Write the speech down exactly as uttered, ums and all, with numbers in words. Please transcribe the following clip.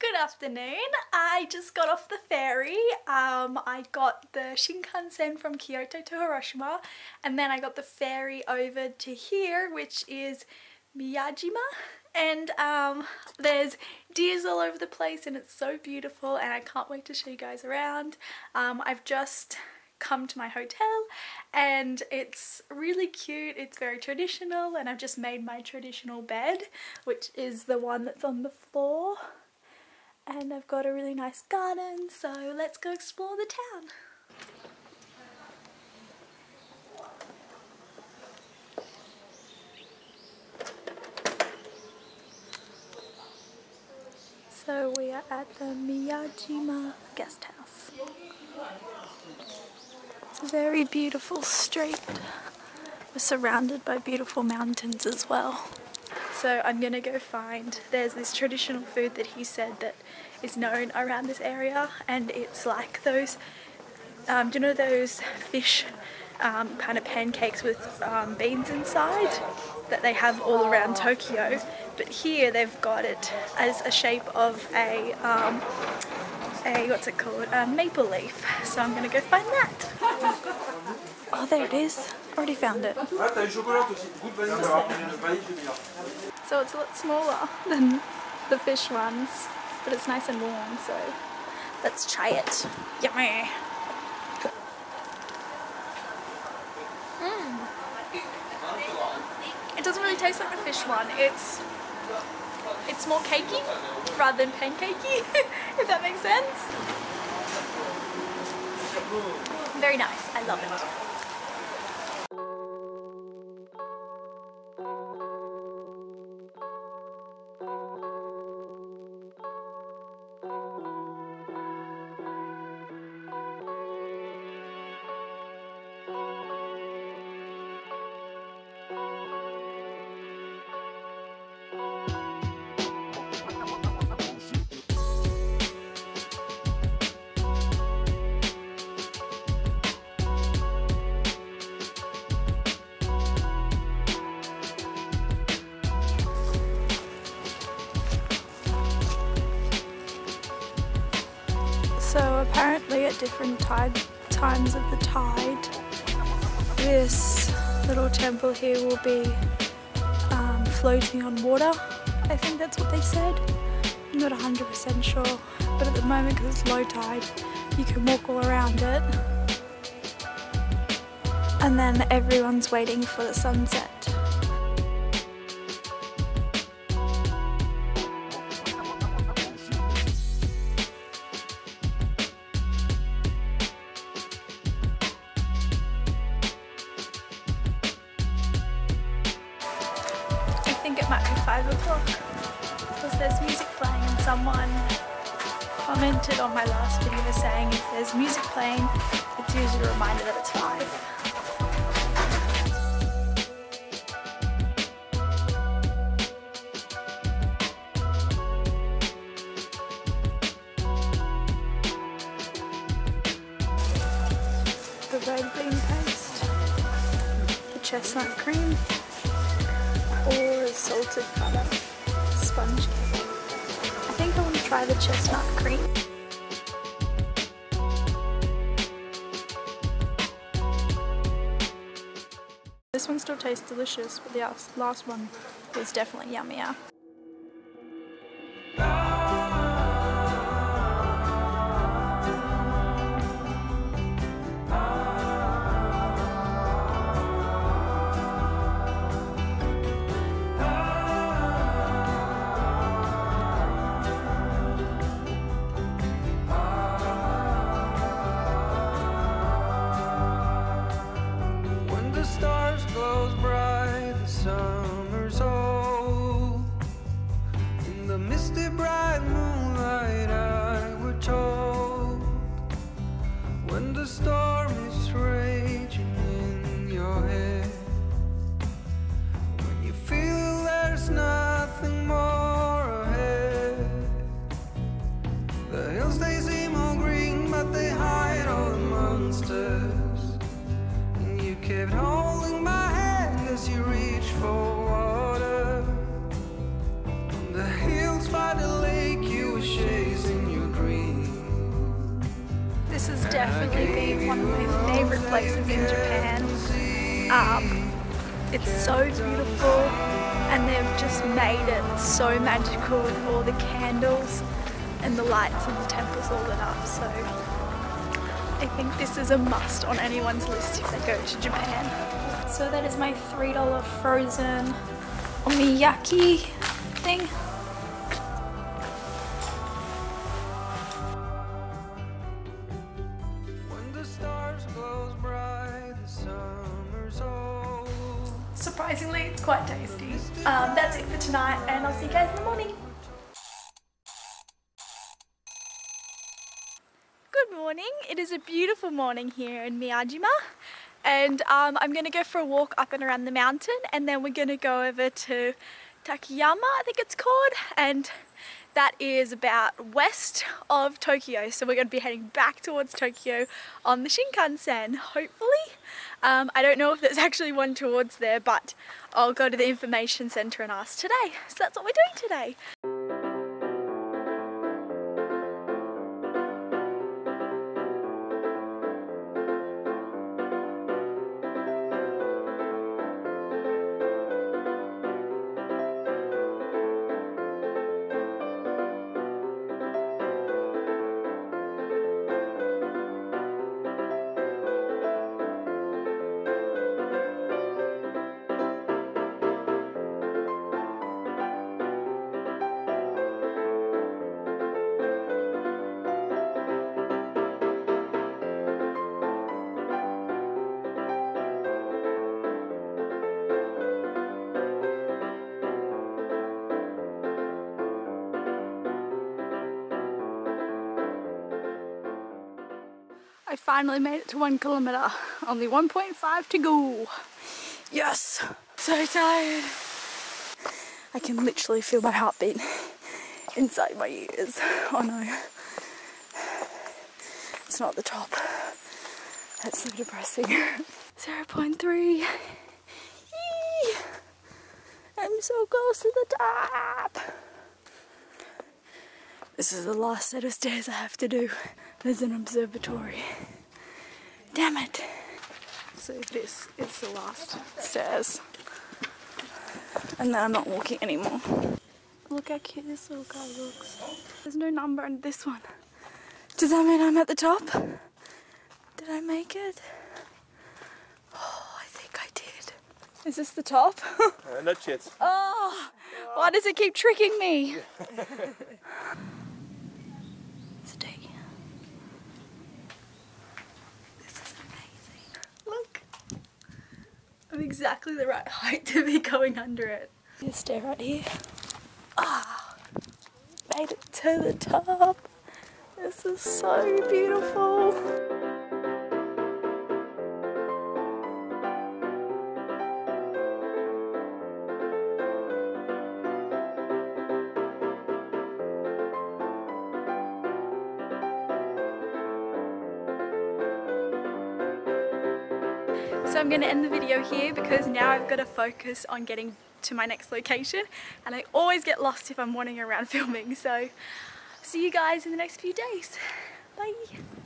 Good afternoon. I just got off the ferry. Um, I got the Shinkansen from Kyoto to Hiroshima, and then I got the ferry over to here, which is Miyajima, and um, there's deers all over the place and it's so beautiful and I can't wait to show you guys around. Um, I've just come to my hotel and it's really cute. It's very traditional and I've just made my traditional bed, which is the one that's on the floor, and I've got a really nice garden, so let's go explore the town. So we are at the Miyajima Guest House. It's a very beautiful street. We're surrounded by beautiful mountains as well. So I'm gonna go find, there's this traditional food that he said that is known around this area, and it's like those, um, do you know those fish um, kind of pancakes with um, beans inside that they have all around Tokyo? But here they've got it as a shape of a, um, a what's it called, a maple leaf. So I'm going to go find that. Oh, there it is. Already found it. So it's a lot smaller than the fish ones, but it's nice and warm, so let's try it. Yummy! It doesn't really taste like the fish one. It's it's more cakey rather than pancakey, if that makes sense. Very nice. I love it. So apparently at different tide, times of the tide, this little temple here will be um, floating on water. I think that's what they said. I'm not one hundred percent sure, but at the moment, because it's low tide, you can walk all around it. And then everyone's waiting for the sunset. five o'clock, because there's music playing, and someone commented on my last video saying if there's music playing, it's usually a reminder that it's five. The red bean paste, the chestnut cream, or salted butter sponge cake. I think I want to try the chestnut cream. This one still tastes delicious, but the last one was definitely yummier. Stars glows bright, the summer's old. definitely be one of my favourite places in Japan. Um, it's so beautiful and they've just made it so magical with all the candles and the lights and the temples all lit up, so I think this is a must on anyone's list if they go to Japan. So that is my three dollar frozen okonomiyaki thing. Surprisingly, it's quite tasty. Um, that's it for tonight, and I'll see you guys in the morning. Good morning. It is a beautiful morning here in Miyajima, and um, I'm going to go for a walk up and around the mountain, and then we're going to go over to Takayama, I think it's called, and that is about west of Tokyo. So we're going to be heading back towards Tokyo on the Shinkansen, hopefully. Um, I don't know if there's actually one towards there, but I'll go to the information centre and ask today. So that's what we're doing today. I finally made it to one kilometre. Only one point five to go. Yes! So tired. I can literally feel my heartbeat inside my ears. Oh no. It's not the top. That's so depressing. zero point three. I'm so close to the top. This is the last set of stairs I have to do. There's an observatory. Damn it! So this is the last stairs. And then I'm not walking anymore. Look how cute this little guy looks. There's no number on this one. Does that mean I'm at the top? Did I make it? Oh, I think I did. Is this the top? uh, not yet. Oh! Why does it keep tricking me? Exactly the right height to be going under it. Just stay right here. Ah, oh, made it to the top. This is so beautiful. So I'm going to end the video here because now I've got to focus on getting to my next location, and I always get lost if I'm wandering around filming. So see you guys in the next few days. Bye!